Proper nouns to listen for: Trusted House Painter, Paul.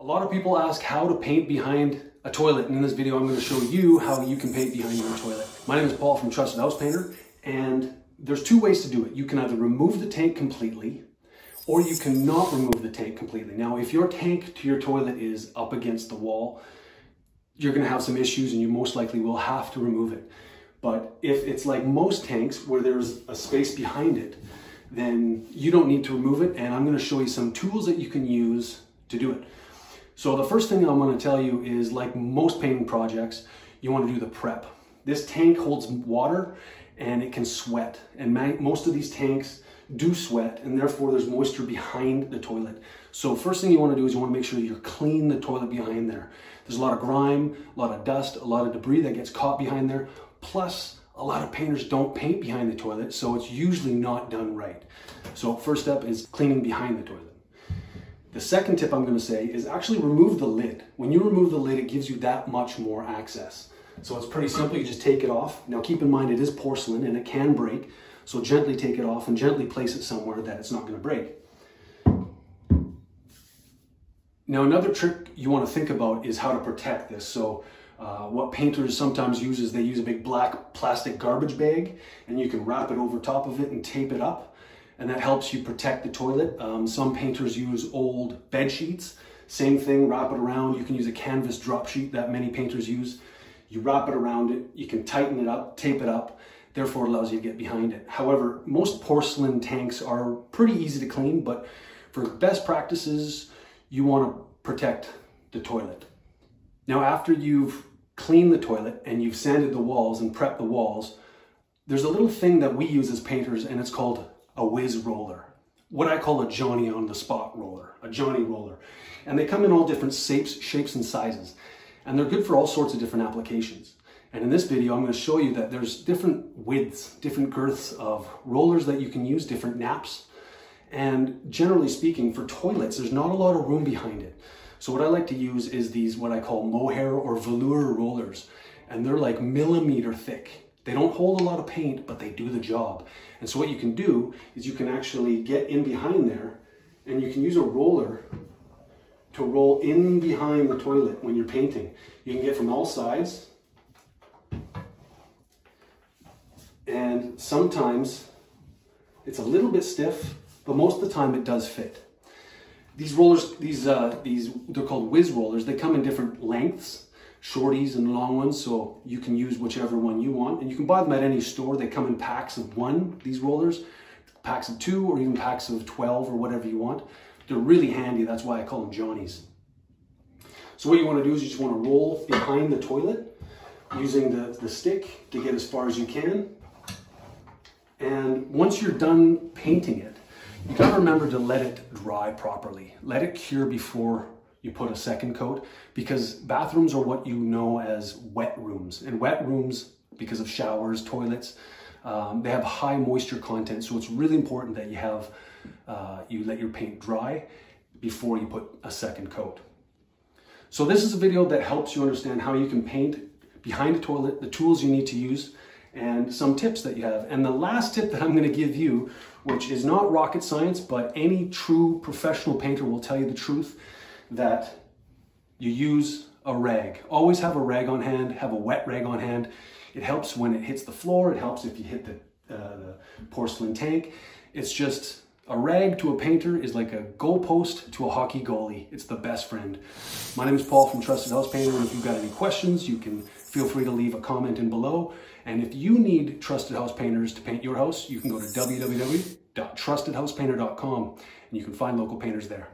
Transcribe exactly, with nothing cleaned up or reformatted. A lot of people ask how to paint behind a toilet, and in this video I'm going to show you how you can paint behind your toilet. My name is Paul from Trusted House Painter, and there's two ways to do it. You can either remove the tank completely, or you cannot remove the tank completely. Now, if your tank to your toilet is up against the wall, you're going to have some issues and you most likely will have to remove it. But if it's like most tanks where there's a space behind it, then you don't need to remove it, and I'm going to show you some tools that you can use to do it. So the first thing I'm going to tell you is, like most painting projects, you want to do the prep. This tank holds water and it can sweat, and most of these tanks do sweat, and therefore there's moisture behind the toilet. So first thing you want to do is you want to make sure you clean the toilet behind there. There's a lot of grime, a lot of dust, a lot of debris that gets caught behind there. Plus, a lot of painters don't paint behind the toilet, so it's usually not done right. So first step is cleaning behind the toilet. The second tip I'm going to say is actually remove the lid. When you remove the lid, it gives you that much more access. So it's pretty simple, you just take it off. Now keep in mind it is porcelain and it can break, so gently take it off and gently place it somewhere that it's not going to break. Now another trick you want to think about is how to protect this. So uh, what painters sometimes use is they use a big black plastic garbage bag, and you can wrap it over top of it and tape it up. And that helps you protect the toilet. Um, some painters use old bed sheets. Same thing, wrap it around. You can use a canvas drop sheet that many painters use. You wrap it around it, you can tighten it up, tape it up, therefore it allows you to get behind it. However, most porcelain tanks are pretty easy to clean, but for best practices, you want to protect the toilet. Now, after you've cleaned the toilet and you've sanded the walls and prepped the walls, there's a little thing that we use as painters, and it's called a whiz roller, what I call a Johnny on the spot roller, a Johnny roller. And they come in all different shapes, shapes and sizes, and they're good for all sorts of different applications. And in this video, I'm going to show you that there's different widths, different girths of rollers that you can use, different naps. And generally speaking, for toilets, there's not a lot of room behind it. So what I like to use is these, what I call mohair or velour rollers, and they're like millimeter thick. They don't hold a lot of paint, but they do the job. And so what you can do is you can actually get in behind there, and you can use a roller to roll in behind the toilet when you're painting. You can get from all sides. And sometimes it's a little bit stiff, but most of the time it does fit. These rollers, these, uh, these they're called whiz rollers. They come in different lengths, shorties and long ones, so you can use whichever one you want, and you can buy them at any store. They come in packs of one, these rollers, packs of two, or even packs of twelve, or whatever you want. They're really handy. That's why I call them Johnnies. So what you want to do is you just want to roll behind the toilet using the, the stick to get as far as you can. And once you're done painting it, you got to remember to let it dry properly. Let it cure before you put a second coat, because bathrooms are what you know as wet rooms. And wet rooms, because of showers, toilets, um, they have high moisture content. So it's really important that you have, uh, you let your paint dry before you put a second coat. So this is a video that helps you understand how you can paint behind a toilet, the tools you need to use, and some tips that you have. And the last tip that I'm going to give you, which is not rocket science, but any true professional painter will tell you the truth, that you use a rag. Always have a rag on hand, have a wet rag on hand. It helps when it hits the floor, it helps if you hit the, uh, the porcelain tank. It's just, a rag to a painter is like a goalpost to a hockey goalie. It's the best friend. My name is Paul from Trusted House Painter, and if you've got any questions, you can feel free to leave a comment in below. And if you need Trusted House Painters to paint your house, you can go to w w w dot trusted house painter dot com, and you can find local painters there.